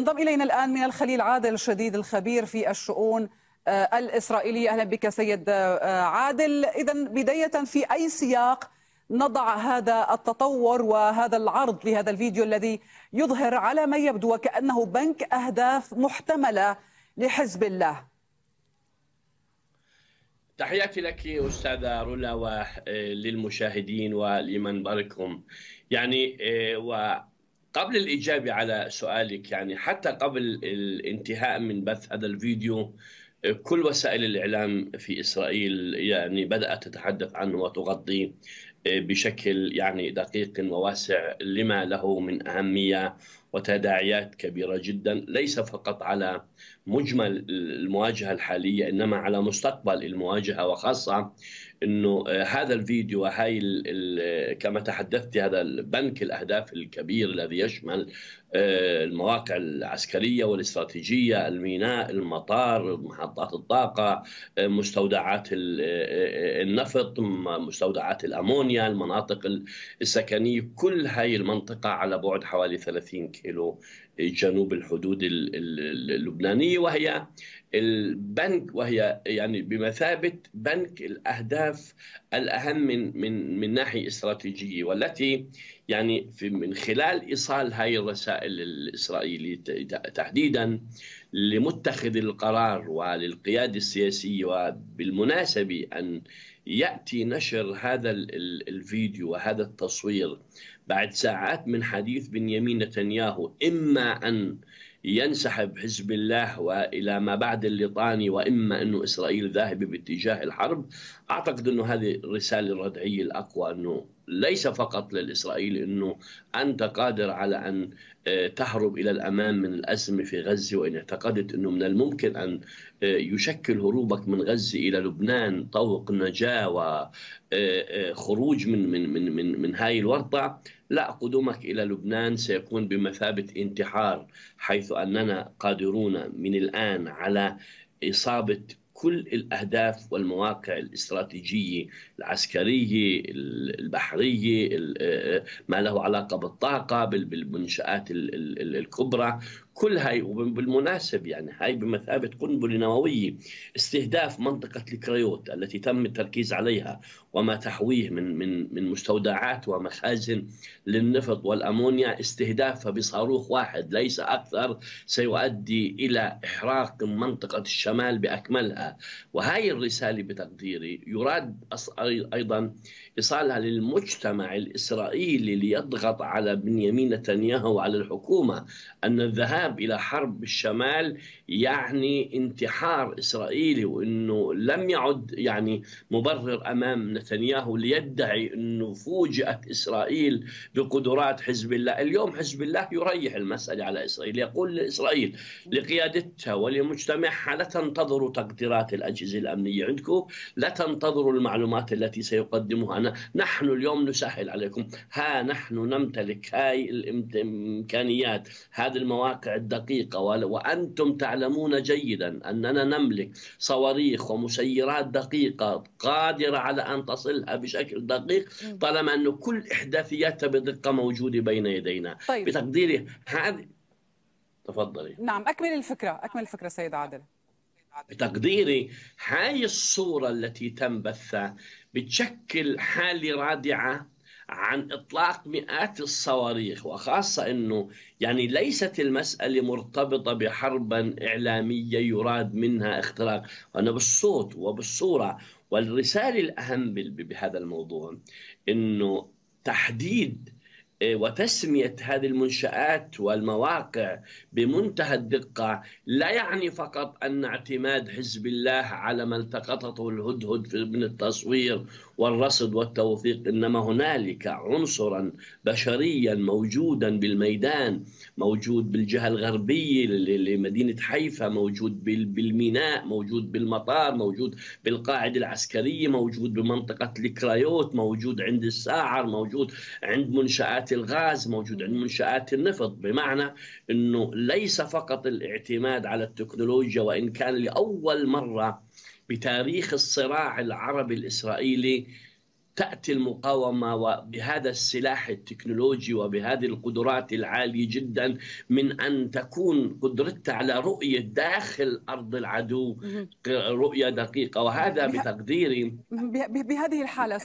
انضم إلينا الآن من الخليل عادل الشديد الخبير في الشؤون الإسرائيلية. أهلا بك سيد عادل. إذن بداية، في أي سياق نضع هذا التطور وهذا العرض لهذا الفيديو الذي يظهر على ما يبدو وكأنه بنك أهداف محتملة لحزب الله؟ تحياتي لك أستاذة رولا وللمشاهدين ولمنبركم. قبل الإجابة على سؤالك، حتى قبل الانتهاء من بث هذا الفيديو، كل وسائل الإعلام في إسرائيل بدأت تتحدث عنه وتغطي بشكل دقيق وواسع لما له من أهمية وتداعيات كبيرة جدا، ليس فقط على مجمل المواجهة الحالية إنما على مستقبل المواجهة، وخاصة أنه هذا الفيديو وهي كما تحدثت هذا البنك الأهداف الكبير الذي يشمل المواقع العسكرية والاستراتيجية، الميناء، المطار، محطات الطاقة، مستودعات النفط، مستودعات الأمونيا، المناطق السكنية، كل هاي المنطقة على بعد حوالي 30 كيلو جنوب الحدود اللبنانية، وهي البنك وهي بمثابة بنك الأهداف الأهم من ناحية استراتيجية، والتي من خلال إيصال هاي الرسائل الإسرائيلية تحديدا لمتخذ القرار وللقيادة السياسية. وبالمناسبة أن يأتي نشر هذا الفيديو وهذا التصوير بعد ساعات من حديث بنيامين نتنياهو إما أن ينسحب حزب الله وإلى ما بعد الليطاني، وإما أنه إسرائيل ذاهبة باتجاه الحرب، أعتقد أنه هذه الرسالة الردعية الأقوى، أنه ليس فقط للإسرائيل أنه أنت قادر على أن تهرب إلى الأمام من الأزمة في غزة، وإن اعتقدت أنه من الممكن أن يشكل هروبك من غزة إلى لبنان طوق النجاة وخروج من من من من من هاي الورطة، لا، قدومك إلى لبنان سيكون بمثابة انتحار، حيث أننا قادرون من الآن على إصابة كل الأهداف والمواقع الاستراتيجية العسكرية البحرية، ما له علاقة بالطاقة، بالمنشآت الكبرى، كل هاي. وبالمناسبة هاي بمثابة قنبلة نووية، استهداف منطقة الكريوت التي تم التركيز عليها وما تحويه من مستودعات ومخازن للنفط والأمونيا، استهدافها بصاروخ واحد ليس أكثر سيؤدي إلى إحراق منطقة الشمال بأكملها. وهاي الرسالة بتقديري يراد أيضا إيصالها للمجتمع الإسرائيلي ليضغط على بنيامين نتنياهو وعلى الحكومة أن الذهاب إلى حرب الشمال انتحار إسرائيلي، وأنه لم يعد مبرر أمام نتنياهو ليدعي أنه فوجئت إسرائيل بقدرات حزب الله. اليوم حزب الله يريح المسألة على إسرائيل، يقول لإسرائيل لقيادتها ولمجتمعها لا تنتظروا تقديرات الأجهزة الأمنية عندكم، لا تنتظروا المعلومات التي سيقدمها، نحن اليوم نسهل عليكم، نحن نمتلك هاي الإمكانيات، هذه المواقع الدقيقة، وأنتم تعلمون جيدا أننا نملك صواريخ ومسيرات دقيقة قادرة على أن تصلها بشكل دقيق، طالما أن كل إحداثياتها بدقة موجودة بين يدينا. طيب. بتقديري هذا. تفضلي. نعم، أكمل الفكرة سيد عادل. بتقديري هاي الصورة التي تم بثها بتشكل حالة رادعة عن إطلاق مئات الصواريخ، وخاصة أنه ليست المسألة مرتبطة بحرب إعلامية يراد منها اختراق. وأنا بالصوت وبالصورة والرسالة الأهم بهذا الموضوع أنه تحديد وتسمية هذه المنشآت والمواقع بمنتهى الدقة لا فقط أن اعتماد حزب الله على ما التقطته الهدهد من التصوير والرصد والتوثيق، إنما هنالك عنصرا بشريا موجودا بالميدان، موجود بالجهة الغربية لمدينة حيفا، موجود بالميناء، موجود بالمطار، موجود بالقاعدة العسكرية، موجود بمنطقة الكريوت، موجود عند الساعر، موجود عند منشآت الغاز، موجود عند منشآت النفط. بمعنى أنه ليس فقط الاعتماد على التكنولوجيا، وإن كان لأول مرة بتاريخ الصراع العربي الإسرائيلي تأتي المقاومة وبهذا السلاح التكنولوجي وبهذه القدرات العالية جدا من أن تكون قدرتها على رؤية داخل أرض العدو رؤية دقيقة، وهذا بتقديري بهذه الحالة